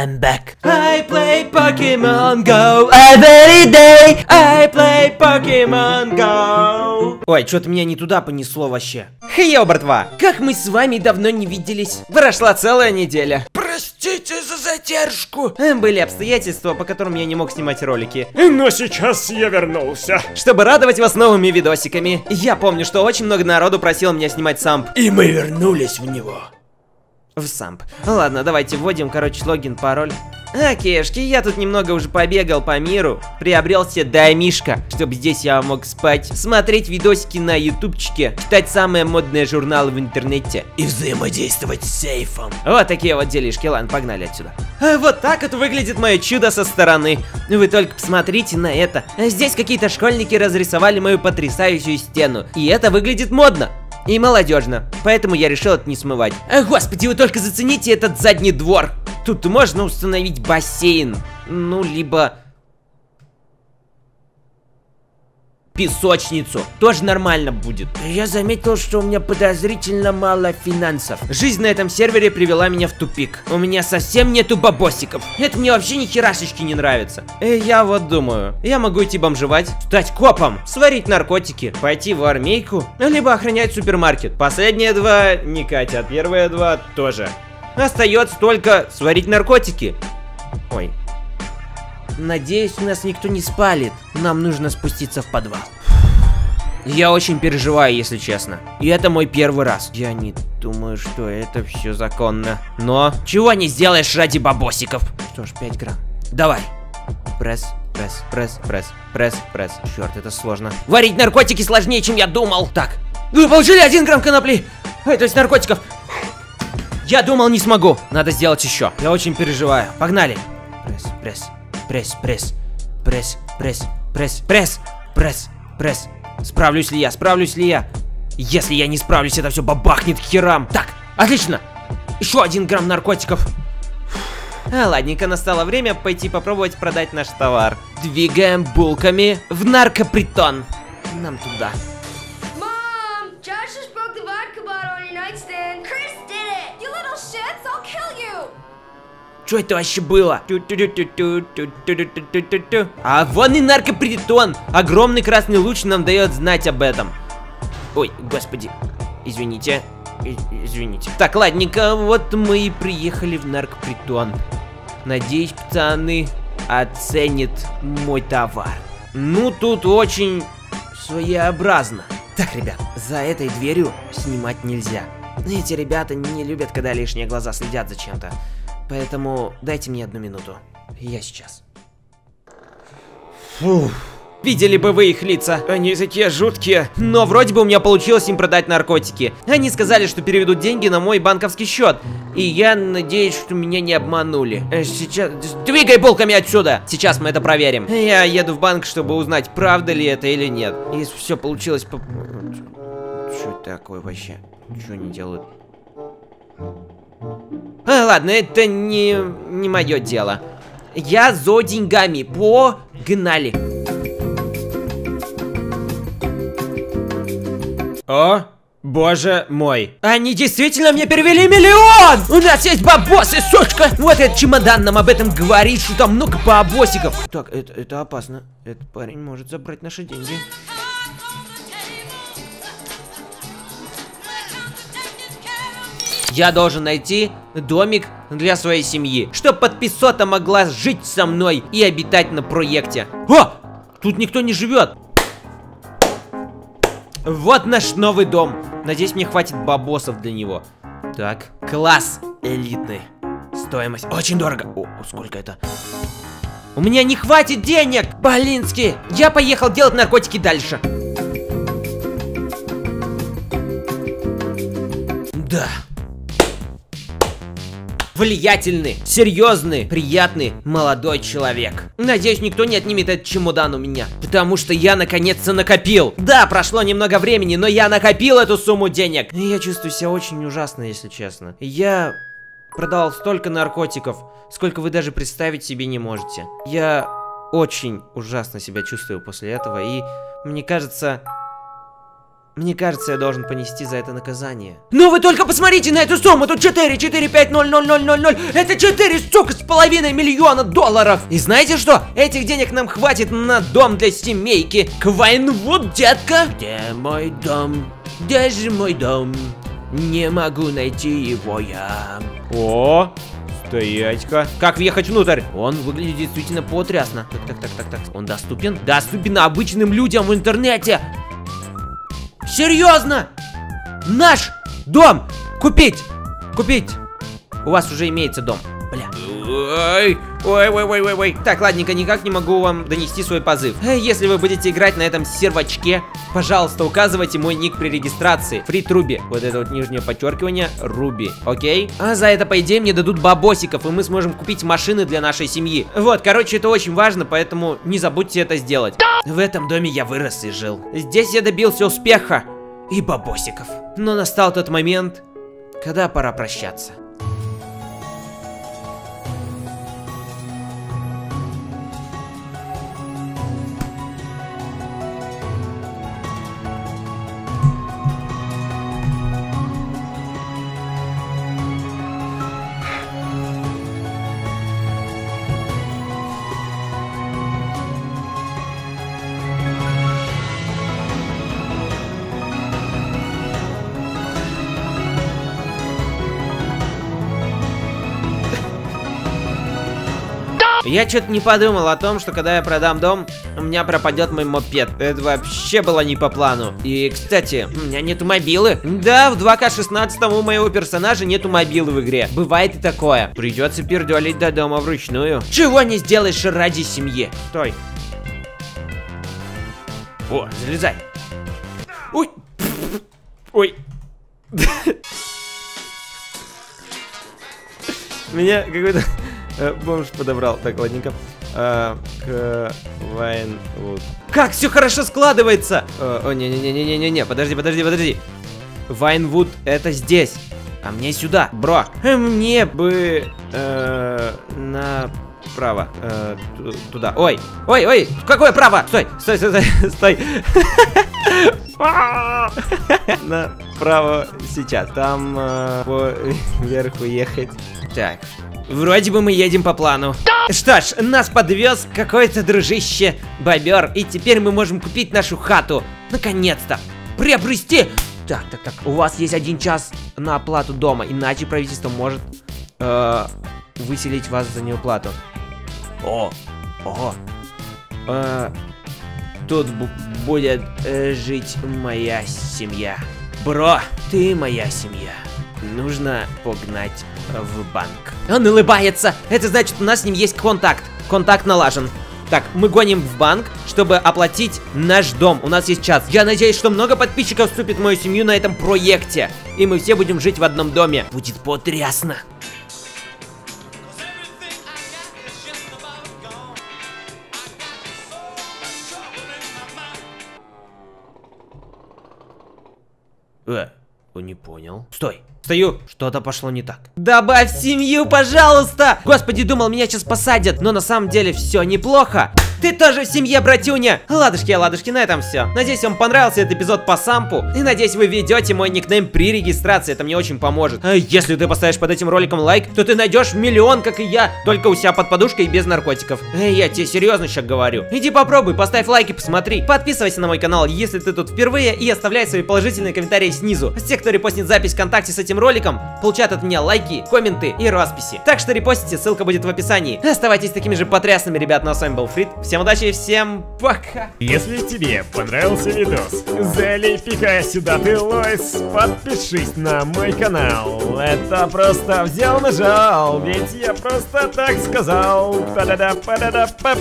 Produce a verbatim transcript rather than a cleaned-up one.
I'm back. I play Pokemon Go every day. I play Pokemon Go. Ой, что-то меня не туда понесло вообще. Хейо, братва, как мы с вами давно не виделись. Прошла целая неделя. Простите за задержку. Были обстоятельства, по которым я не мог снимать ролики. Но сейчас я вернулся, чтобы радовать вас новыми видосиками. Я помню, что очень много народу просил меня снимать самп. И мы вернулись в него. В самп. Ладно, давайте вводим, короче, логин, пароль. А, кешки, я тут немного уже побегал по миру. Приобрел себе домишко, чтобы здесь я мог спать, смотреть видосики на ютубчике, читать самые модные журналы в интернете и взаимодействовать с сейфом. Вот такие вот делишки, ладно, погнали отсюда. А вот так вот выглядит мое чудо со стороны. Вы только посмотрите на это. Здесь какие-то школьники разрисовали мою потрясающую стену. И это выглядит модно и молодежно, поэтому я решил это не смывать. А, господи, вы только зацените этот задний двор. Тут можно установить бассейн, ну, либо песочницу. Тоже нормально будет. Я заметил, что у меня подозрительно мало финансов. Жизнь на этом сервере привела меня в тупик. У меня совсем нету бабосиков. Это мне вообще ни херашечки не нравится. И я вот думаю, я могу идти бомжевать, стать копом, сварить наркотики, пойти в армейку, либо охранять супермаркет. Последние два не катят, первые два тоже. Остается только сварить наркотики. Ой. Надеюсь, нас никто не спалит. Нам нужно спуститься в подвал. Я очень переживаю, если честно. И это мой первый раз. Я не думаю, что это все законно. Но чего не сделаешь ради бабосиков. Что ж, пять грамм. Давай. Пресс, пресс, пресс, пресс, пресс, пресс. Черт, это сложно. Варить наркотики сложнее, чем я думал. Так, вы получили один грамм конопли. Ой, то есть наркотиков. Я думал, не смогу. Надо сделать еще. Я очень переживаю. Погнали. Пресс, пресс, пресс, пресс, пресс, пресс, пресс, пресс, пресс, пресс. Справлюсь ли я? Справлюсь ли я? Если я не справлюсь, это все бабахнет к херам. Так, отлично. Еще один грамм наркотиков. А, ладненько, настало время пойти попробовать продать наш товар. Двигаем булками в наркопритон. Нам туда. Что это вообще было? А вон и наркопритон. Огромный красный луч нам дает знать об этом. Ой, господи. Извините. Извините. Так, ладненько, вот мы и приехали в наркопритон. Надеюсь, пацаны оценят мой товар. Ну, тут очень своеобразно. Так, ребят, за этой дверью снимать нельзя. Эти ребята не любят, когда лишние глаза следят за чем-то. Поэтому дайте мне одну минуту. Я сейчас. Фух. Видели бы вы их лица. Они такие жуткие. Но вроде бы у меня получилось им продать наркотики. Они сказали, что переведут деньги на мой банковский счет. И я надеюсь, что меня не обманули. Сейчас... Двигай булками отсюда! Сейчас мы это проверим. Я еду в банк, чтобы узнать, правда ли это или нет. И все получилось по... Что такое вообще? Что они делают? А, ладно, это не, не мое дело. Я за деньгами. Погнали. О, боже мой. Они действительно мне перевели миллион! У нас есть бабосы, сучка! Вот этот чемодан нам об этом говорит, что там много бабосиков. Так, это, это опасно. Этот парень может забрать наши деньги. Я должен найти домик для своей семьи, чтобы подписота могла жить со мной и обитать на проекте. О! Тут никто не живет. Вот наш новый дом. Надеюсь, мне хватит бабосов для него. Так, класс элитный. Стоимость очень дорого. О, сколько это? У меня не хватит денег! Блински! Я поехал делать наркотики дальше. Да. Влиятельный, серьезный, приятный, молодой человек. Надеюсь, никто не отнимет этот чемодан у меня, потому что я наконец-то накопил. Да, прошло немного времени, но я накопил эту сумму денег. И я чувствую себя очень ужасно, если честно. Я продал столько наркотиков, сколько вы даже представить себе не можете. Я очень ужасно себя чувствую после этого, и мне кажется... Мне кажется, я должен понести за это наказание. Ну вы только посмотрите на эту сумму. Тут четыре, четыре, пять, ноль, ноль, ноль, ноль, ноль. Это четыре, сука, с половиной миллиона долларов. И знаете что? Этих денег нам хватит на дом для семейки. Квайнвуд, детка. Где мой дом? Где же мой дом? Не могу найти его я. О, стоять-ка. Как въехать внутрь? Он выглядит действительно потрясно. Так, так, так, так, так. Он доступен? Доступен обычным людям в интернете. Серьезно? Наш дом! Купить! Купить! У вас уже имеется дом. Бля. Ой, ой, ой, ой, ой, ой. Так, ладненько, никак не могу вам донести свой позыв. Если вы будете играть на этом сервачке, пожалуйста, указывайте мой ник при регистрации. Freed_Rubi. Вот это вот нижнее подчеркивание. Руби. Окей? А за это, по идее, мне дадут бабосиков, и мы сможем купить машины для нашей семьи. Вот, короче, это очень важно, поэтому не забудьте это сделать. В этом доме я вырос и жил. Здесь я добился успеха и бабосиков. Но настал тот момент, когда пора прощаться. Я что-то не подумал о том, что когда я продам дом, у меня пропадет мой мопед. Это вообще было не по плану. И, кстати, у меня нету мобилы. Да, в два ка шестнадцать у моего персонажа нету мобилы в игре. Бывает и такое. Придется пердолить до дома вручную. Чего не сделаешь ради семьи. Стой. О, залезай. Ой. Ой. Меня какой-то... бомж подобрал. Так, ладненько. Квайнвуд. Как все хорошо складывается! О, не-не-не-не-не-не, подожди, подожди, подожди. Квайнвуд это здесь. А мне сюда, бро. Мне бы направо. Туда. Ой, ой, ой, какое право? Стой, стой, стой, стой. Направо сейчас. Там по верху ехать. Так. Вроде бы мы едем по плану. Что ж, нас подвез какой-то дружище бобер, и теперь мы можем купить нашу хату. Наконец-то. Приобрести. Так, так, так. У вас есть один час на оплату дома, иначе правительство может э, выселить вас за неуплату. О, о. Э, тут будет э, жить моя семья. Бро, ты моя семья. Нужно погнать в банк. Он улыбается. Это значит, у нас с ним есть контакт. Контакт налажен. Так, мы гоним в банк, чтобы оплатить наш дом. У нас есть час. Я надеюсь, что много подписчиков вступит в мою семью на этом проекте. И мы все будем жить в одном доме. Будет потрясно. Э, он не понял. Стой. Стою, что-то пошло не так. Добавь семью, пожалуйста! Господи, думал, меня сейчас посадят, но на самом деле все неплохо. Ты тоже в семье, братюня! Ладушки, ладушки, на этом все. Надеюсь, вам понравился этот эпизод по сампу. И надеюсь, вы ведете мой никнейм при регистрации. Это мне очень поможет. А если ты поставишь под этим роликом лайк, то ты найдешь миллион, как и я, только у себя под подушкой и без наркотиков. Эй, я тебе серьезно сейчас говорю. Иди попробуй, поставь лайк и посмотри. Подписывайся на мой канал, если ты тут впервые, и оставляй свои положительные комментарии снизу. Те, кто репостнет запись ВКонтакте с этим роликом, получат от меня лайки, комменты и расписи. Так что репостите, ссылка будет в описании. Оставайтесь такими же потрясными, ребят. Ну а с вами был Фрид. Всем удачи и всем пока! Если тебе понравился видос, залей фига сюда ты, Лойс, подпишись на мой канал. Это просто взял нажал, ведь я просто так сказал. Та-да-да, па-да-да, па-па.